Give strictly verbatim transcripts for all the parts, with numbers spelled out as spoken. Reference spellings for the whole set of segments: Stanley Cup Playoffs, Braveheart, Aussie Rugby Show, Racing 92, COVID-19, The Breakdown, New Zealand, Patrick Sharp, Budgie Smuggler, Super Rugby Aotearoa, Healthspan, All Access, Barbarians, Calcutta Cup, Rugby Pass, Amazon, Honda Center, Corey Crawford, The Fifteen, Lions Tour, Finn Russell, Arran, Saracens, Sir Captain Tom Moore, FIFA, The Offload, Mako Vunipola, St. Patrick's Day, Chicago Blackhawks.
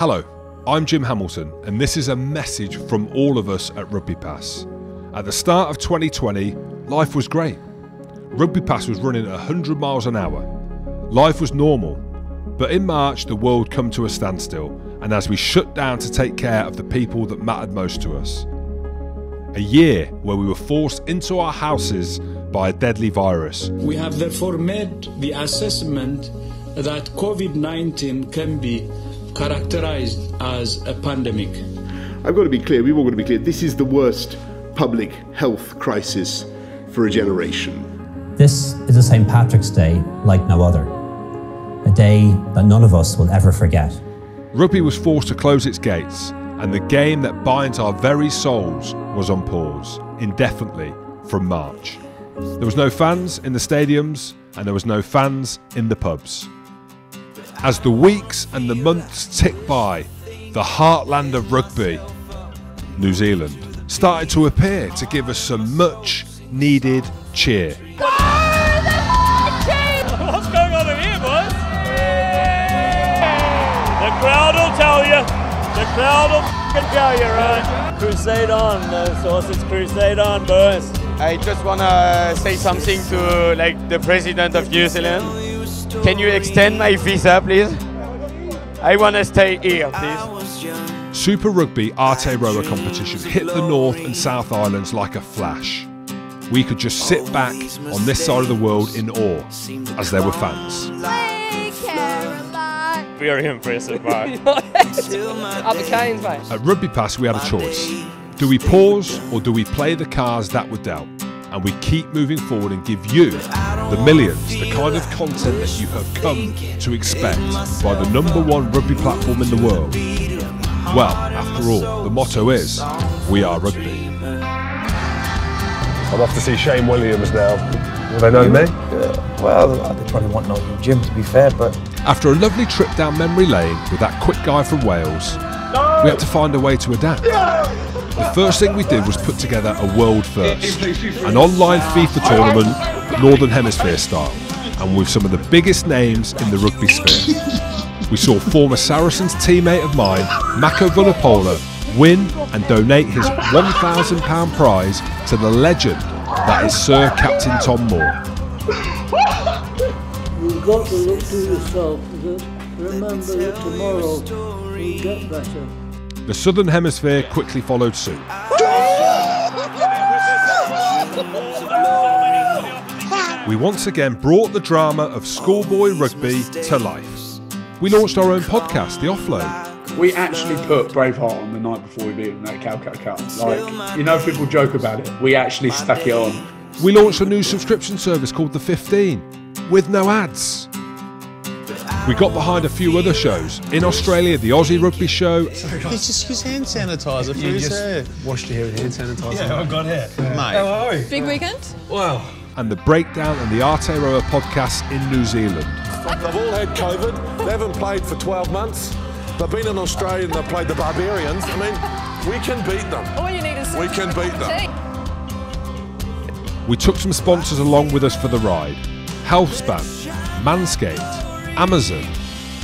Hello, I'm Jim Hamilton, and this is a message from all of us at Rugby Pass. At the start of twenty twenty, life was great. Rugby Pass was running at one hundred miles an hour. Life was normal, but in March the world came to a standstill, and as we shut down to take care of the people that mattered most to us. A year where we were forced into our houses by a deadly virus. We have therefore made the assessment that COVID nineteen can be characterised as a pandemic. I've got to be clear, we've all got to be clear, this is the worst public health crisis for a generation. This is a Saint Patrick's Day like no other, a day that none of us will ever forget. Rugby was forced to close its gates, and the game that binds our very souls was on pause, indefinitely, from March. There was no fans in the stadiums, and there was no fans in the pubs. As the weeks and the months ticked by, the heartland of rugby, New Zealand, started to appear to give us some much needed cheer. What's going on in here, boys? The crowd will tell you. The crowd will f***ing tell you, right? Crusade on, the Sausage Crusade on, boys. I just want to say something to, like, the President of New Zealand. Can you extend my visa, please? I want to stay here, please. Super Rugby Aotearoa competition hit the North and South Islands like a flash. We could just sit back on this side of the world in awe, as there were fans. We care a lot. We are impressive, mate. Up the Canes, mate. At Rugby Pass, we had a choice. Do we pause or do we play the cards that were dealt? And we keep moving forward and give you, the millions, the kind of content that you have come to expect by the number one rugby platform in the world. Well, after all, the motto is, we are rugby. I'm off to see Shane Williams now. Will they know me? Yeah. Well, they probably won't know you, Jim, to be fair, but... After a lovely trip down memory lane with that quick guy from Wales, no! We had to find a way to adapt. Yeah! The first thing we did was put together a world first, an online FIFA tournament, Northern Hemisphere style, and with some of the biggest names in the rugby sphere. We saw former Saracens teammate of mine, Mako Vunipola, win and donate his one thousand pound prize to the legend that is Sir Captain Tom Moore. You've got to look to yourself, remember that tomorrow you'll get better. The Southern Hemisphere quickly followed suit. We once again brought the drama of schoolboy rugby to life. We launched our own podcast, The Offload. We actually put Braveheart on the night before we beat them at Calcutta Cup. Like, you know, people joke about it. We actually stuck it on. We launched a new subscription service called The Fifteen, with no ads. We got behind a few other shows. In Australia, the Aussie Rugby Show. Let's just use hand sanitiser for his hair. Washed your hair with hand sanitiser. Yeah, I've got hair. Mate. How are we? Big weekend. Wow. And The Breakdown and the Aotearoa podcast in New Zealand. They've all had COVID. They haven't played for twelve months. They've been in Australia and they've played the Barbarians. I mean, we can beat them. All you need is... We can beat them. We took some sponsors along with us for the ride. Healthspan, Manscaped, Amazon,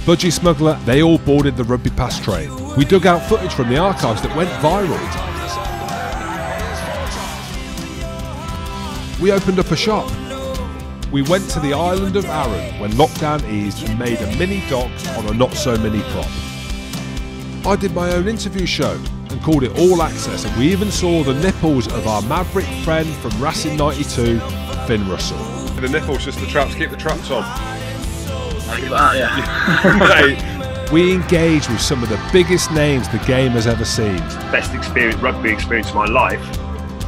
Budgie Smuggler, they all boarded the Rugby Pass train. We dug out footage from the archives that went viral. We opened up a shop. We went to the island of Arran when lockdown eased and made a mini doc on a not-so-mini prop. I did my own interview show and called it All Access, and we even saw the nipples of our maverick friend from Racing ninety-two, Finn Russell. The nipples, just the traps, keep the traps on. That, yeah. We engage with some of the biggest names the game has ever seen. Best experience, rugby experience of my life,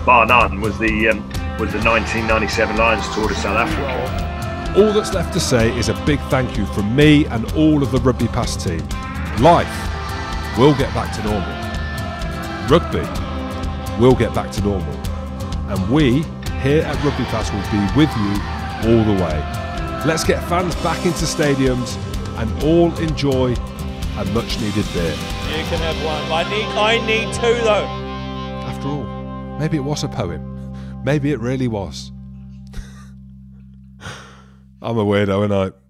bar none, was the um, was the nineteen ninety-seven Lions Tour to South Africa. All that's left to say is a big thank you from me and all of the Rugby Pass team. Life will get back to normal. Rugby will get back to normal, and we here at Rugby Pass will be with you all the way. Let's get fans back into stadiums and all enjoy a much-needed beer. You can have one. I need, I need two, though. After all, maybe it was a poem. Maybe it really was. I'm a weirdo, ain't I?